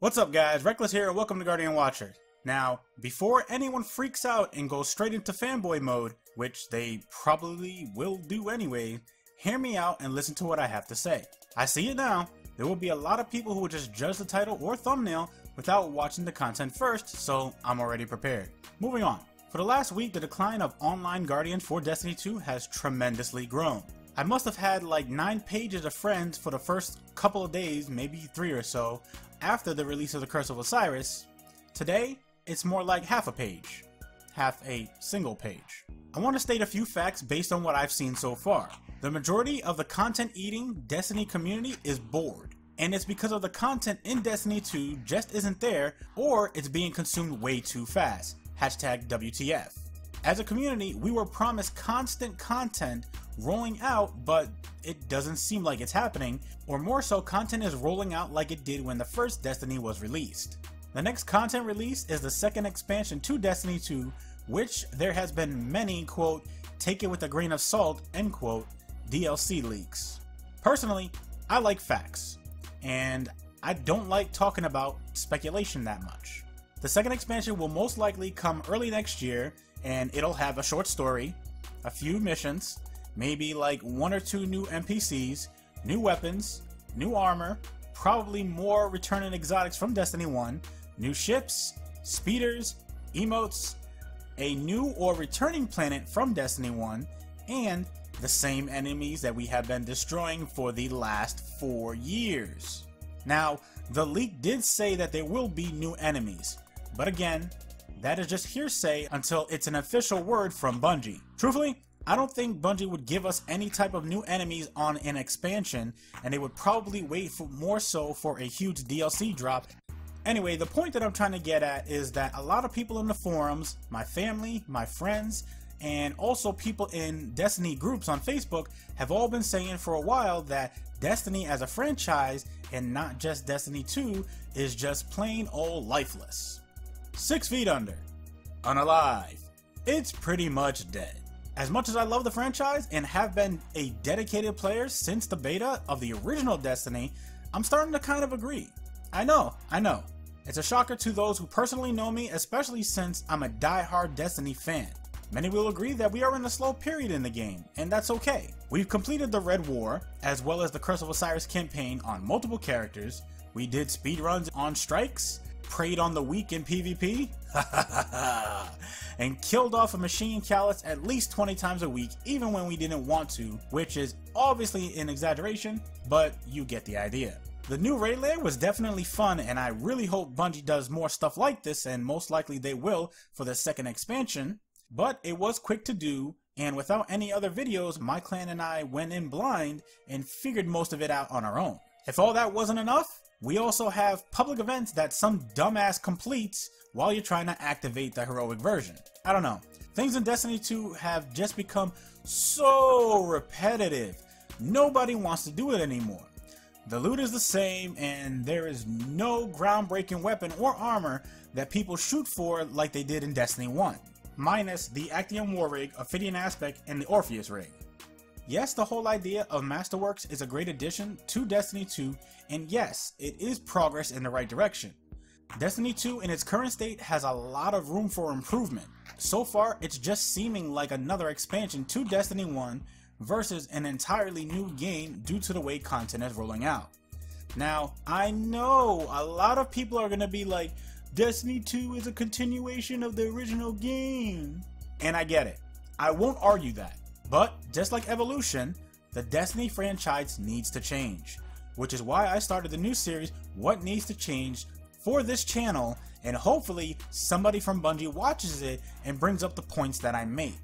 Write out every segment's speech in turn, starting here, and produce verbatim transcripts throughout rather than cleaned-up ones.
What's up guys, Reckless here and welcome to Guardian Watcher. Now, before anyone freaks out and goes straight into fanboy mode, which they probably will do anyway, hear me out and listen to what I have to say. I see it now, there will be a lot of people who will just judge the title or thumbnail without watching the content first, so I'm already prepared. Moving on. For the last week, the decline of online Guardians for Destiny two has tremendously grown. I must have had like nine pages of friends for the first couple of days, maybe three or so, after the release of The Curse of Osiris. Today, it's more like half a page. Half a single page. I want to state a few facts based on what I've seen so far. The majority of the content-eating Destiny community is bored, and it's because of the content in Destiny two just isn't there, or it's being consumed way too fast. Hashtag W T F. As a community, we were promised constant content rolling out, but it doesn't seem like it's happening, or more so, content is rolling out like it did when the first Destiny was released. The next content release is the second expansion to Destiny two, which there has been many, quote, take it with a grain of salt, end quote, D L C leaks. Personally, I like facts, and I don't like talking about speculation that much. The second expansion will most likely come early next year, and it'll have a short story, a few missions, maybe like one or two new N P Cs, new weapons, new armor, probably more returning exotics from Destiny one, new ships, speeders, emotes, a new or returning planet from Destiny one, and the same enemies that we have been destroying for the last four years. Now, the leak did say that there will be new enemies, but again, that is just hearsay until it's an official word from Bungie. Truthfully, I don't think Bungie would give us any type of new enemies on an expansion, and they would probably wait for more so for a huge D L C drop. Anyway, the point that I'm trying to get at is that a lot of people in the forums, my family, my friends, and also people in Destiny groups on Facebook have all been saying for a while that Destiny as a franchise, and not just Destiny two, is just plain old lifeless. Six feet under, unalive, it's pretty much dead. As much as I love the franchise and have been a dedicated player since the beta of the original Destiny, I'm starting to kind of agree. I know, I know. It's a shocker to those who personally know me, especially since I'm a die-hard Destiny fan. Many will agree that we are in a slow period in the game, and that's okay. We've completed the Red War, as well as the Curse of Osiris campaign on multiple characters, we did speedruns on strikes, preyed on the weak in PvP, and killed off a machine Calus at least twenty times a week, even when we didn't want to, which is obviously an exaggeration, but you get the idea. The new raid layer was definitely fun, and I really hope Bungie does more stuff like this, and most likely they will for the second expansion, but it was quick to do, and without any other videos, my clan and I went in blind and figured most of it out on our own. If all that wasn't enough, we also have public events that some dumbass completes while you're trying to activate the heroic version. I don't know. Things in Destiny two have just become so repetitive. Nobody wants to do it anymore. The loot is the same, and there is no groundbreaking weapon or armor that people shoot for like they did in Destiny one. Minus the Actium War Rig, Ophidian Aspect, and the Orpheus Rig. Yes, the whole idea of Masterworks is a great addition to Destiny two, and yes, it is progress in the right direction. Destiny two in its current state has a lot of room for improvement. So far, it's just seeming like another expansion to Destiny one versus an entirely new game due to the way content is rolling out. Now, I know a lot of people are going to be like, Destiny two is a continuation of the original game. And I get it. I won't argue that. But just like Evolution, the Destiny franchise needs to change, which is why I started the new series What Needs to Change for this channel, and hopefully somebody from Bungie watches it and brings up the points that I make.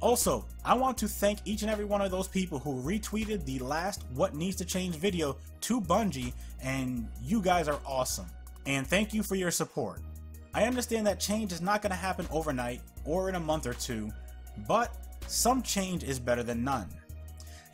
Also, I want to thank each and every one of those people who retweeted the last What Needs to Change video to Bungie, and you guys are awesome. And thank you for your support. I understand that change is not going to happen overnight or in a month or two, but some change is better than none.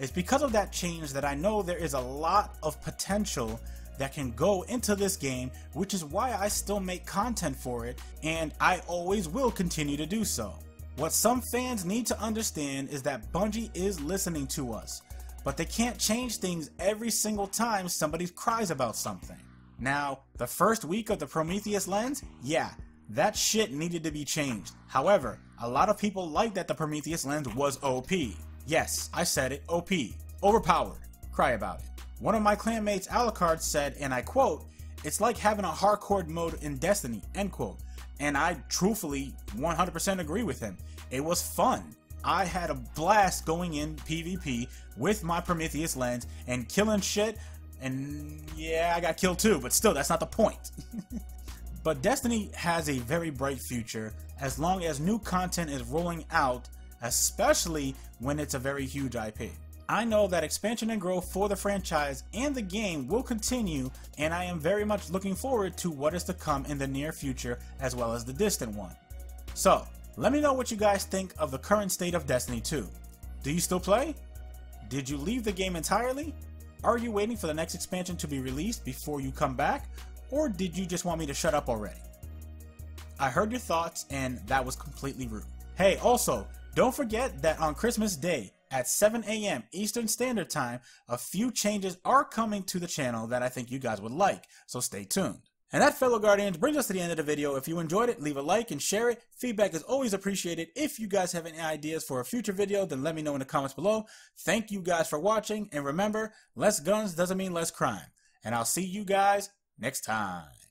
It's because of that change that I know there is a lot of potential that can go into this game, which is why I still make content for it, and I always will continue to do so. What some fans need to understand is that Bungie is listening to us, but they can't change things every single time somebody cries about something. Now, the first week of the Prometheus Lens, yeah, that shit needed to be changed. However, a lot of people liked that the Prometheus Lens was O P. Yes, I said it, O P. Overpowered. Cry about it. One of my clanmates, Alucard, said, and I quote, "It's like having a hardcore mode in Destiny," end quote. And I truthfully one hundred percent agree with him. It was fun. I had a blast going in PvP with my Prometheus Lens and killing shit, and yeah, I got killed too, but still, that's not the point. But Destiny has a very bright future as long as new content is rolling out, especially when it's a very huge I P. I know that expansion and growth for the franchise and the game will continue, and I am very much looking forward to what is to come in the near future as well as the distant one. So, let me know what you guys think of the current state of Destiny two. Do you still play? Did you leave the game entirely? Are you waiting for the next expansion to be released before you come back? Or did you just want me to shut up already? I heard your thoughts, and that was completely rude. Hey, also, don't forget that on Christmas Day, at seven A M Eastern Standard Time, a few changes are coming to the channel that I think you guys would like, so stay tuned. And that, fellow Guardians, brings us to the end of the video. If you enjoyed it, leave a like and share it. Feedback is always appreciated. If you guys have any ideas for a future video, then let me know in the comments below. Thank you guys for watching, and remember, less guns doesn't mean less crime. And I'll see you guys next time.